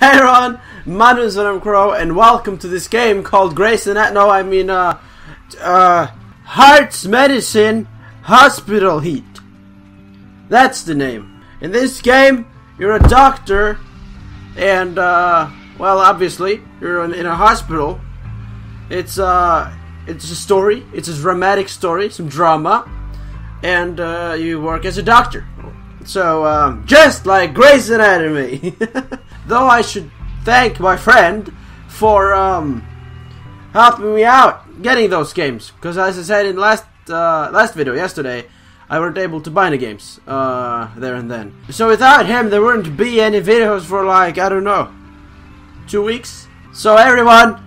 Hey everyone, my name is Venom Crow, and welcome to this game called Heart's Medicine Hospital Heat. That's the name. In this game, you're a doctor, and well, obviously, you're in a hospital. It's a story. It's a dramatic story, some drama, and you work as a doctor. So, just like Grey's Anatomy. Though I should thank my friend for helping me out getting those games, because as I said in last video yesterday, I weren't able to buy any games there and then. So without him, there wouldn't be any videos for like, I don't know, 2 weeks. So everyone,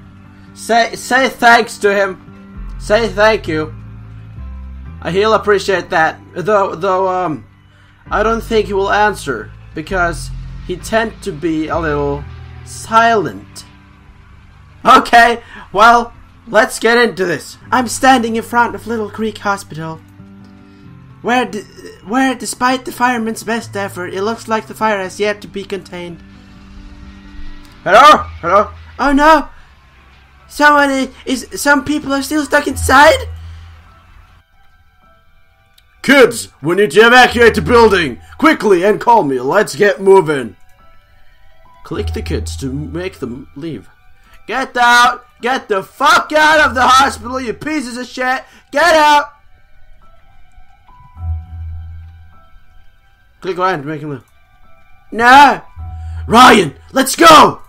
say thanks to him. Say thank you. He'll appreciate that. Though I don't think he will answer, because he tend to be a little silent. Okay, well, let's get into this. I'm standing in front of Little Creek Hospital, where despite the fireman's best effort, it looks like the fire has yet to be contained. Hello? Hello? Oh no! Some people are still stuck inside? Kids, we need to evacuate the building! Quickly and call me, let's get moving! Click the kids to make them leave. Get out! Get the fuck out of the hospital, you pieces of shit! Get out! Click Ryan to make him leave. No! Ryan, let's go!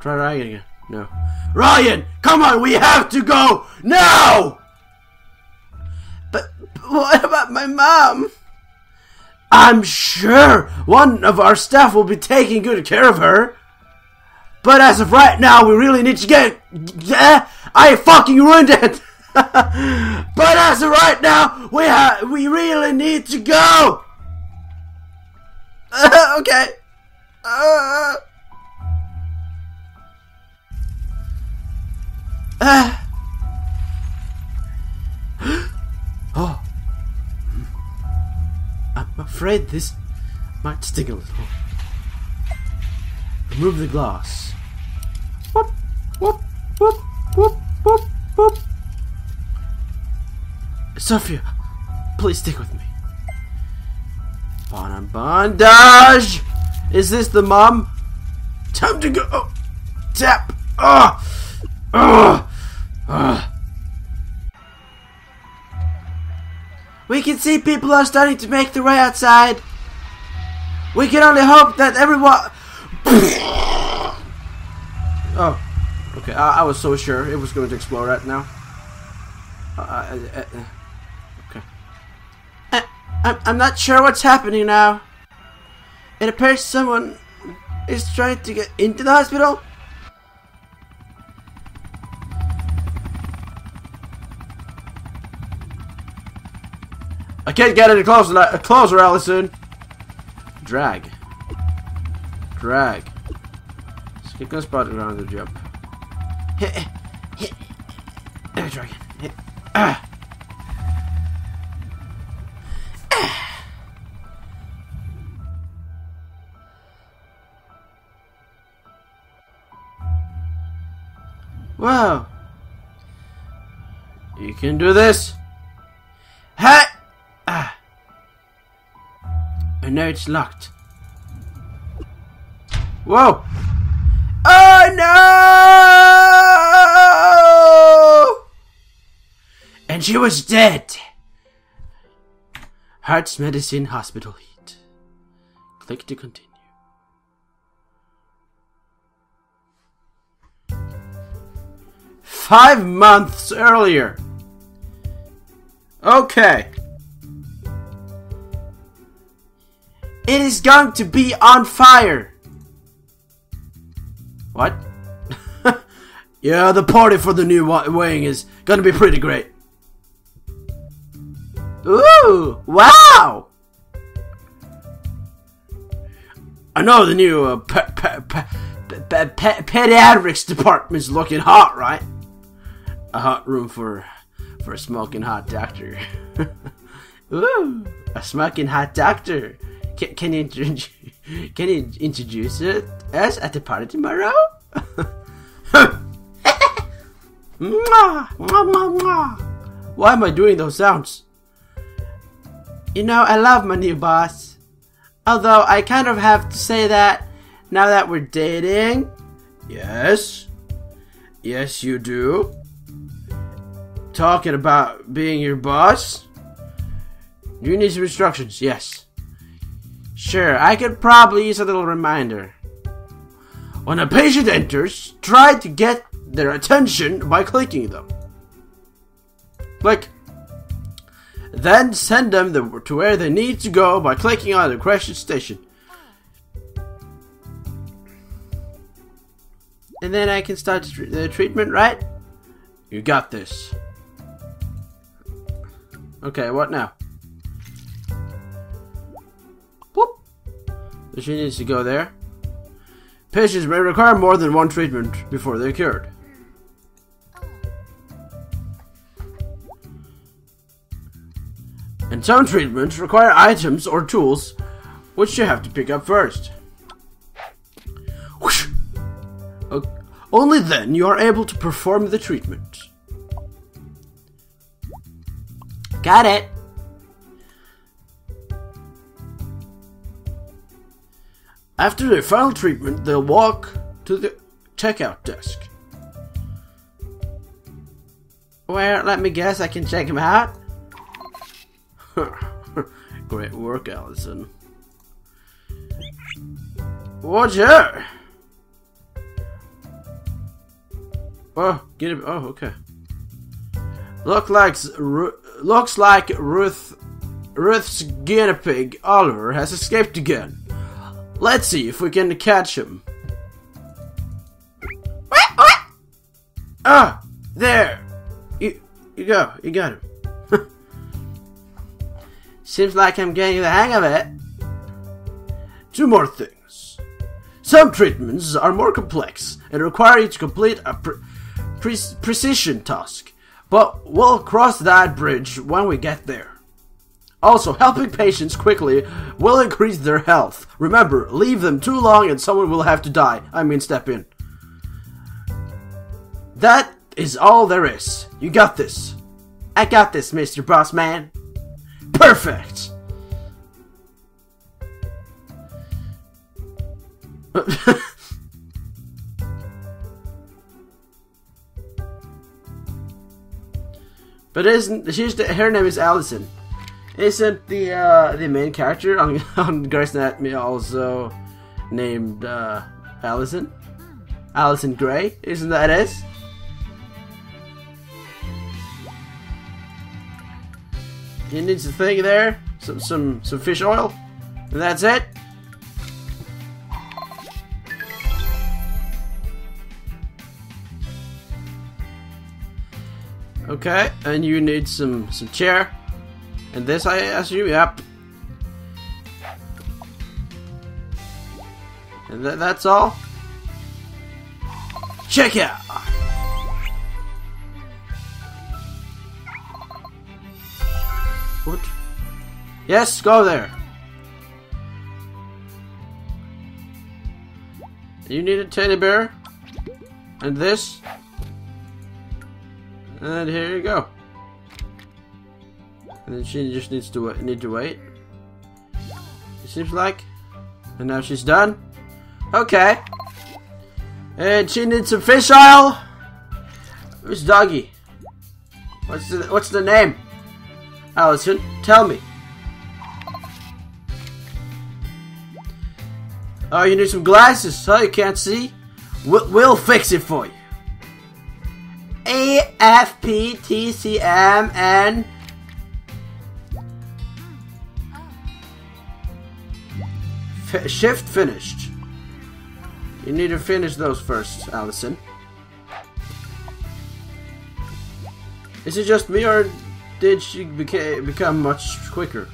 Try Ryan again. No. Ryan, come on, we have to go! Now! But what about my mom? I'm sure one of our staff will be taking good care of her. But as of right now, we really need to get... I fucking ruined it! But as of right now, we really need to go! Okay. I'm afraid this might sting a little. Remove the glass. Whoop, whoop, whoop, whoop, whoop, whoop. Sophia, please stick with me. Bondage! Is this the mom? Time to go. Oh. Tap. Ah. Oh. Ah. Oh. Oh. We can see people are starting to make their way outside. We can only hope that everyone... Oh, okay. I was so sure it was going to explode right now. Okay. I'm not sure what's happening now. It appears someone is trying to get into the hospital. I can't get any closer, Allison. Drag. Drag. Skip a spot around the jump. Hit. Dragon. Hit. Wow. You can do this. Hey! No, it's locked. Whoa! Oh no! And she was dead. Heart's Medicine Hospital Heat. Click to continue. Five months earlier. Okay. It is going to be on fire! What? Yeah, the party for the new wing is gonna be pretty great. Ooh! Wow! I know the new pediatrics department's looking hot, right? A hot room for a smoking hot doctor. Ooh! A smoking hot doctor! Can you introduce? Can you introduce us at the party tomorrow? Why am I doing those sounds? You know, I love my new boss. Although I kind of have to say that now that we're dating. Yes. Yes, you do. Talking about being your boss? You need some instructions, yes. Sure, I could probably use a little reminder. When a patient enters, try to get their attention by clicking them. Click. Then send them to where they need to go by clicking on the correction station. And then I can start the treatment, right? You got this. Okay, what now? Whoop. She needs to go there. Patients may require more than one treatment before they're cured. And some treatments require items or tools which you have to pick up first. Whoosh. Okay. Only then you are able to perform the treatment. Got it. After the final treatment, they'll walk to the checkout desk. Where, let me guess, I can check him out? Great work, Allison. What's her? Oh, get him. Oh, okay. Looks like Ruth's guinea pig, Oliver, has escaped again. Let's see if we can catch him. What? What? Ah, there. You go. You got him. Seems like I'm getting the hang of it. Two more things. Some treatments are more complex and require you to complete a precision task, but we'll cross that bridge when we get there. Also, helping patients quickly will increase their health. Remember, leave them too long and someone will have to die. I mean, step in. That is all there is. You got this. I got this, Mr. Boss Man. Perfect! But her name is Allison. Isn't the main character on Grey's Anatomy also named Allison? Allison Grey? Isn't that it? He needs a thing there, some fish oil, and that's it. Okay, and you need some chair. And this, I assume, yep. And that's all. Check it out. What? Yes, go there. You need a teddy bear. And this. And here you go. And then she just need to wait. It seems like. And now she's done. Okay. And she needs some fish oil. Who's doggy? What's the name? Allison, tell me. Oh, you need some glasses, so you can't see? We'll fix it for you. AFPTCMN. Shift finished. You need to finish those first, Allison. Is it just me, or did she become much quicker?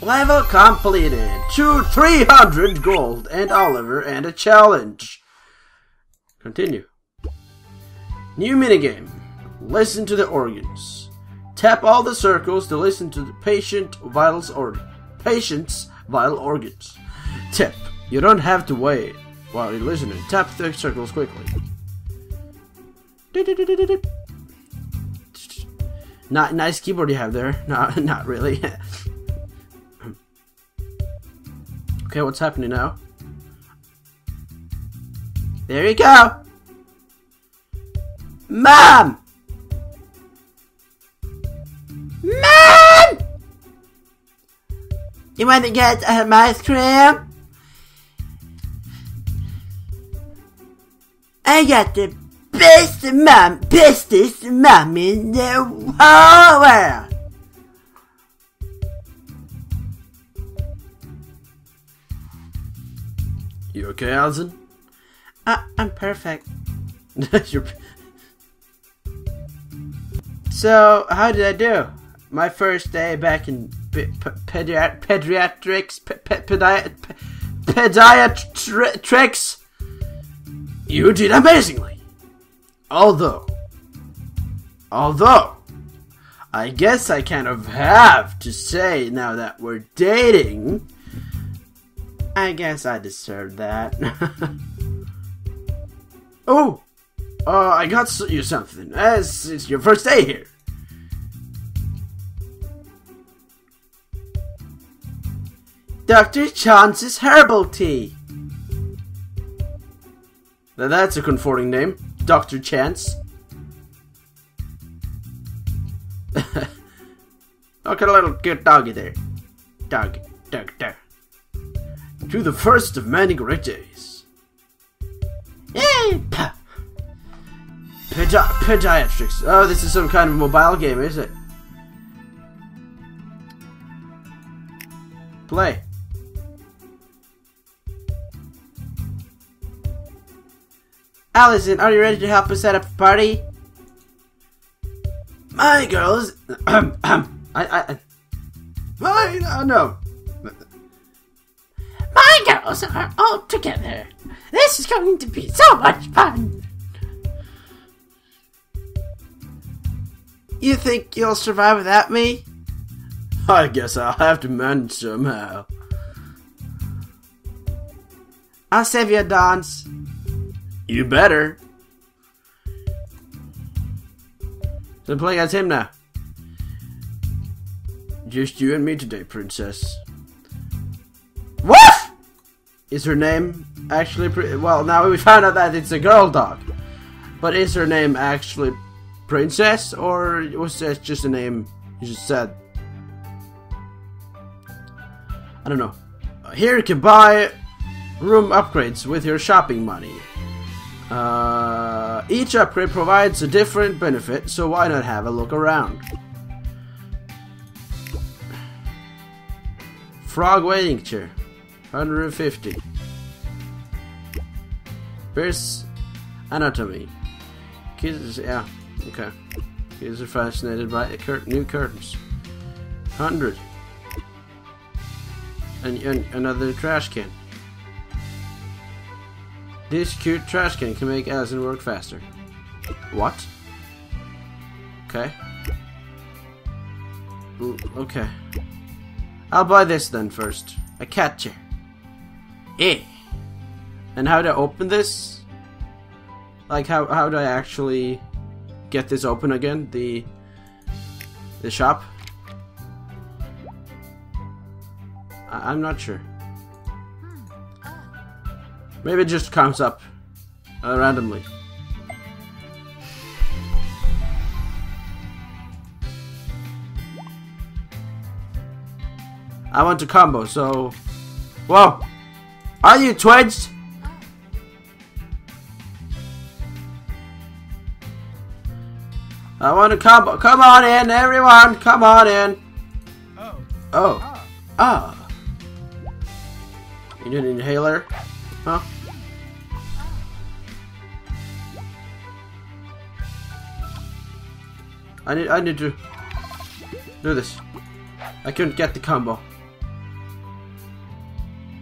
Level completed. 300 gold and Oliver and a challenge. Continue. New minigame. Listen to the organs. Tap all the circles to listen to the patient's vital organs. Tip: you don't have to wait while you're listening. Tap the circles quickly. Not nice keyboard you have there. Not really. Okay, what's happening now? There you go, Mom. Mom, you want to get an ice cream? I got the bestest mom in the whole world. You okay, Allison? I'm perfect. So, how did I do? My first day back in pediatrics. You did amazingly. Although, I guess I kind of have to say now that we're dating, I guess I deserve that. Oh, I got you something. As it's your first day here. Doctor Chance's herbal tea. Now that's a comforting name, Doctor Chance. Look at a little cute doggy there. Dog. To the first of many great days. Yay! Pediatrics. Oh, this is some kind of mobile game, is it? Play. Allison, are you ready to help us set up a party? My girls. No. My girls are all together. This is going to be so much fun! You think you'll survive without me? I guess I'll have to manage somehow. I'll save you a dance. You better. So I'm playing as him now. Just you and me today, princess. What? Is her name actually well, now we found out that it's a girl dog. But is her name actually Princess, or was that just a name you just said? I don't know. Here you can buy room upgrades with your shopping money. Each upgrade provides a different benefit, so why not have a look around? Frog waiting chair. 150. Grey's Anatomy. Kids, yeah, okay. Kids are fascinated by new curtains. 100. And another trash can. This cute trash can can make Allison work faster. What? Okay. Okay. I'll buy this then first. A cat chair. Eh. And how do I open this? Like how do I actually get this open again? The shop? I'm not sure. Maybe it just comes up randomly. I want to combo, so... Whoa! Are you twitched? I want to combo. Come on in, everyone! Come on in! Oh. You need an inhaler? Huh? I need to do this. I couldn't get the combo.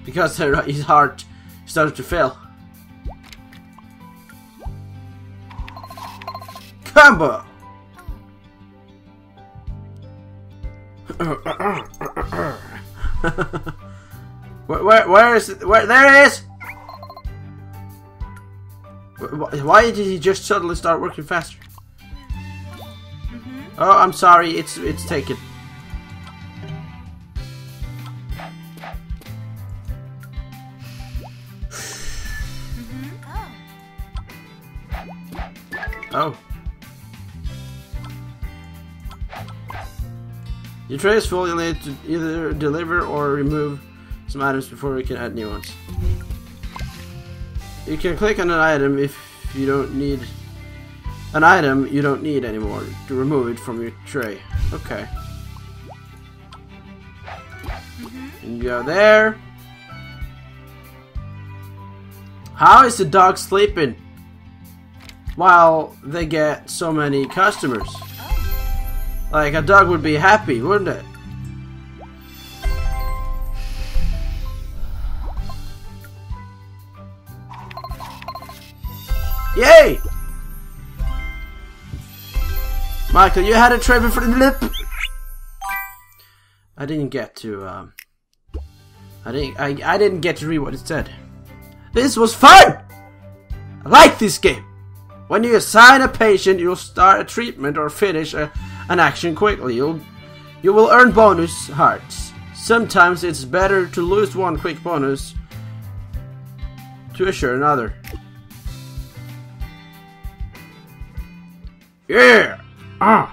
Because his heart started to fail. Combo! Where is it? Where, there it is! Why did he just suddenly start working faster? Oh, I'm sorry, it's taken. Oh. Your tray is full, you'll need to either deliver or remove some items before we can add new ones. You can click on an item if you don't need an item you don't need anymore to remove it from your tray. Okay. And go there. How is the dog sleeping while they get so many customers? Like, a dog would be happy, wouldn't it? Yay! Michael, you had a tray before the lip. I didn't get to. I didn't get to read what it said. This was fun. I like this game. When you assign a patient, you'll start a treatment or finish an action quickly. You will earn bonus hearts. Sometimes it's better to lose one quick bonus to assure another. Yeah. Ah.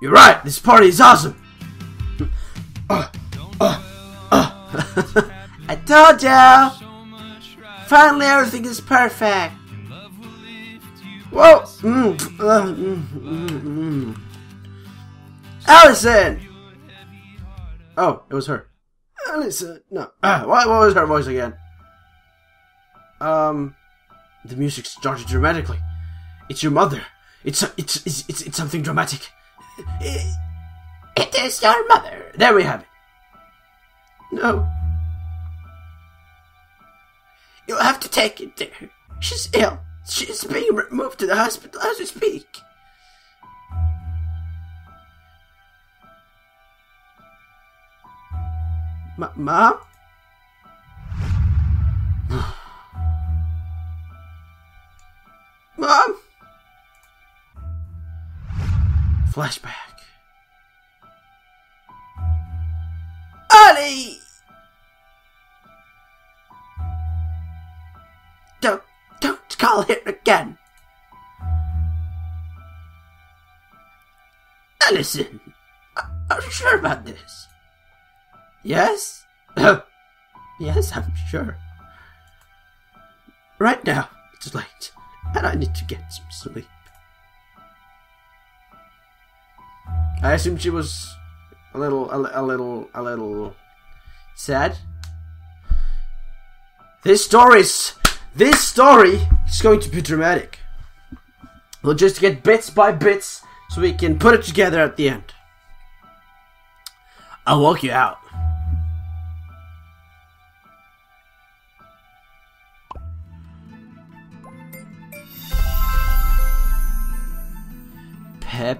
You're right. This party is awesome. I told you. Finally, everything is perfect. Whoa! Allison! Oh, it was her. Allison, no. What was her voice again? The music started dramatically. It's your mother. It's something dramatic. It is your mother. There we have it. No. You'll have to take it there. She's ill. She's being removed to the hospital as we speak. Mom? Mom? Flashback. Ollie! Don't call here again. Allison, are you sure about this? Yes? Yes, I'm sure. Right now, it's late, and I need to get some sleep. I assume she was a little sad. This story is going to be dramatic. We'll just get bits by bits so we can put it together at the end. I'll walk you out.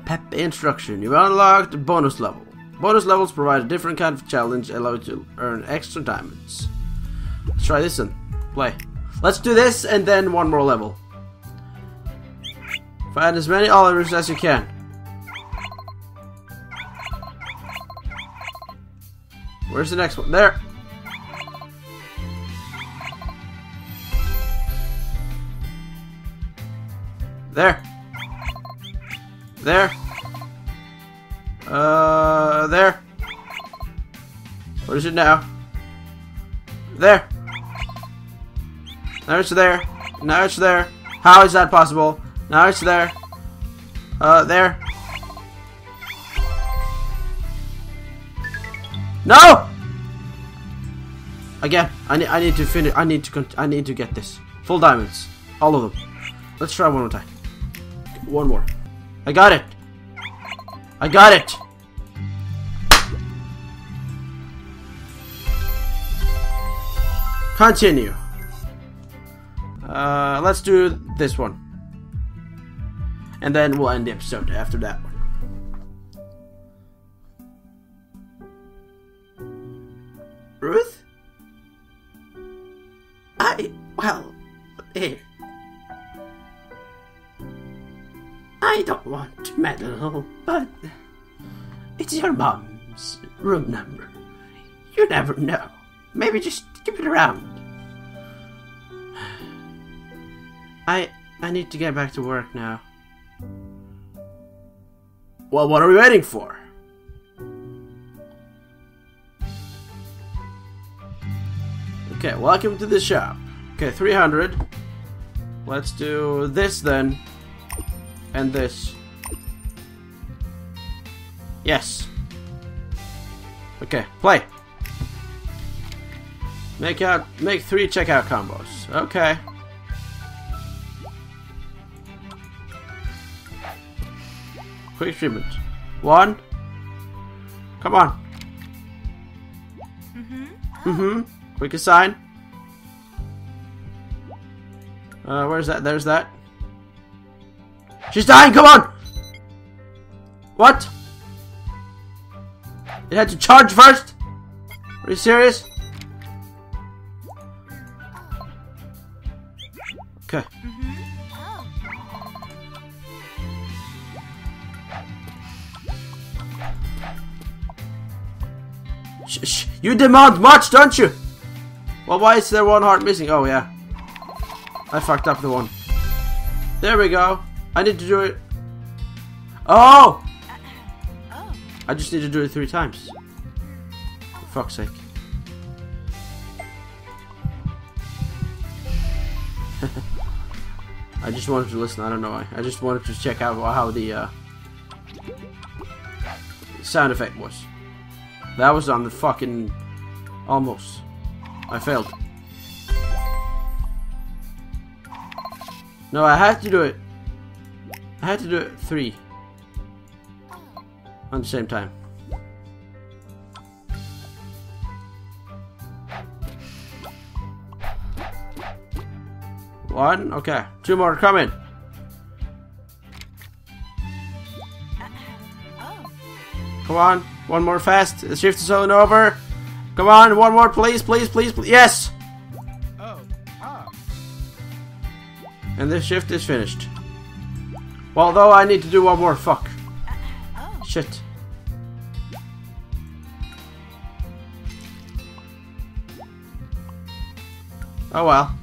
Pep instruction. You unlocked a bonus level. Bonus levels provide a different kind of challenge and allow you to earn extra diamonds. Let's try this one. Play. Let's do this and then one more level. Find as many Olivers as you can. Where's the next one? There! There! There! There! What is it now? There! Now it's there. Now it's there. How is that possible? Now it's there. There. No! Again, I need to finish. I need to get this. Full diamonds. All of them. Let's try one more time. One more. I got it. I got it. Continue. Let's do this one. And then we'll end the episode after that one. Ruth? Well, here. I don't want to meddle, but it's your mom's room number. You never know. Maybe just keep it around. I need to get back to work now. Well, what are we waiting for? Okay, welcome to the shop. Okay, 300. Let's do this then. And this. Yes. Okay, play. Make 3 checkout combos. Okay. Quick treatment. 1. Come on. Quick assign. Where's that? There's that. She's dying! Come on! What? It had to charge first? Are you serious? Okay. You demand much, don't you? Well, why is there one heart missing? Oh, yeah. I fucked up the one. There we go. I need to do it. Oh! I just need to do it 3 times. For fuck's sake. I just wanted to listen. I don't know why. I just wanted to check out how the sound effect was. That was on the fucking... almost. I failed. No, I have to do it. I had to do it 3 on the same time. One, okay. 2 more coming. Come on, 1 more fast. The shift is all over. Come on, 1 more, please, please, please, please. Yes. And this shift is finished. Although I need to do 1 more. Fuck. Shit. Oh well.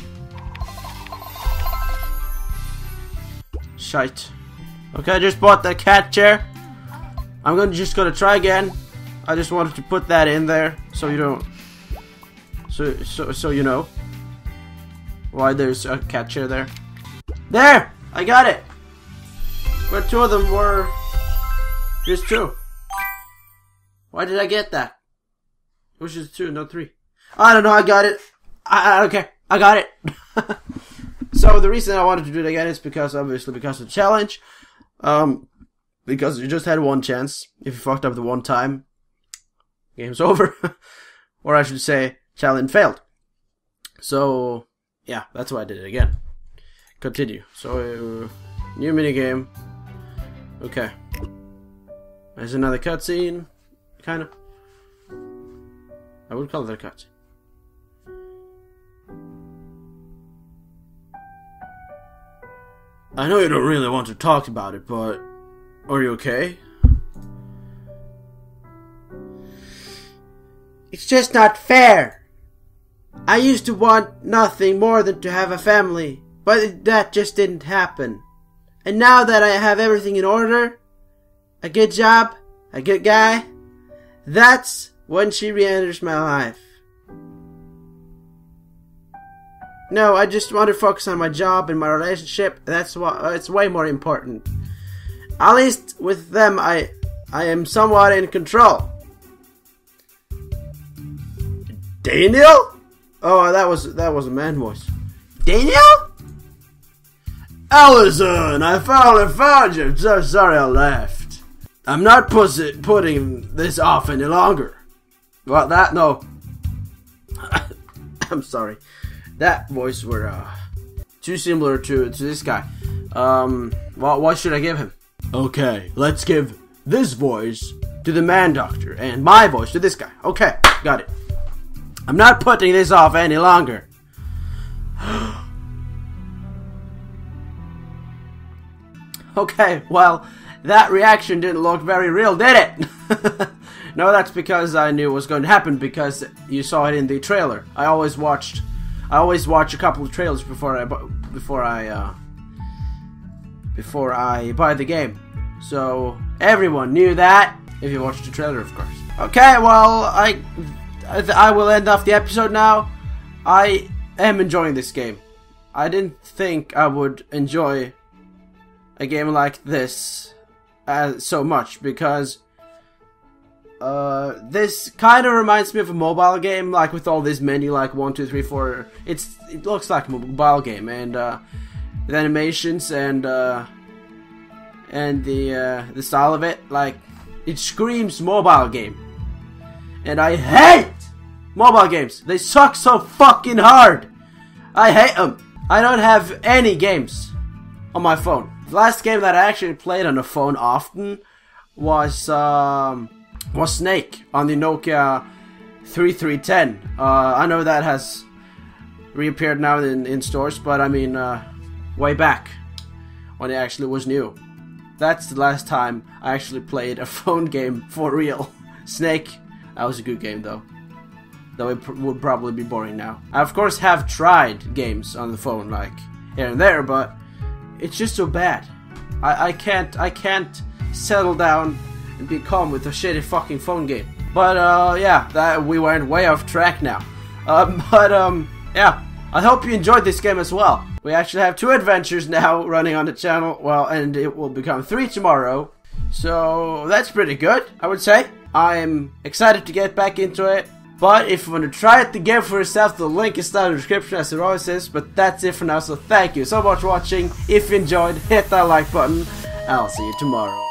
Shite. Okay, I just bought the cat chair. I'm just gonna try again. I just wanted to put that in there so you don't. So you know why there's a cat chair there. There! I got it! But 2 of them were just 2. Why did I get that? It was just 2, not 3. I don't know, I got it. I don't care. I got it. So the reason I wanted to do it again is because, obviously, because of the challenge. Because you just had 1 chance. If you fucked up the 1 time, game's over. Or I should say, challenge failed. So, yeah, that's why I did it again. Continue. So, new minigame. Okay. There's another cutscene. Kind of. I would call it a cutscene. I know you don't really want to talk about it, but... are you okay? It's just not fair! I used to want nothing more than to have a family, but that just didn't happen. And now that I have everything in order, a good job, a good guy, that's when she re-enters my life. No, I just want to focus on my job and my relationship. That's why it's way more important. At least with them, I am somewhat in control. Daniel? Oh, that was a man voice. Daniel? Allison, I finally found you. I'm so sorry I left. I'm not putting this off any longer. Well, that, no. I'm sorry. That voice were, Too similar to this guy. What should I give him? Okay, let's give this voice to the man doctor and my voice to this guy. Okay, got it. I'm not putting this off any longer. Okay, well, that reaction didn't look very real, did it? No, that's because I knew it was going to happen, because you saw it in the trailer. I always watch a couple of trailers before I buy the game. So everyone knew that if you watched the trailer, of course. Okay, well, I will end off the episode now. I am enjoying this game. I didn't think I would enjoy a game like this so much, because this kind of reminds me of a mobile game, like with all this menu, like 1, 2, 3, 4. It looks like a mobile game, and the animations and the style of it, like, it screams mobile game. And I hate mobile games. They suck so fucking hard. I hate them. I don't have any games on my phone. The last game that I actually played on the phone often was Snake on the Nokia 3310. I know that has reappeared now in stores, but I mean, way back when it actually was new. That's the last time I actually played a phone game for real. Snake, that was a good game though. Though it would probably be boring now. I of course have tried games on the phone, like here and there, but it's just so bad. I can't settle down and be calm with a shitty fucking phone game. But yeah, that we went way off track now. Yeah, I hope you enjoyed this game as well. We actually have 2 adventures now running on the channel. Well, and it will become 3 tomorrow. So that's pretty good, I would say. I'm excited to get back into it. But if you want to try it the game for yourself, the link is down in the description, as it always is. But that's it for now, so thank you so much for watching. If you enjoyed, hit that like button. I'll see you tomorrow.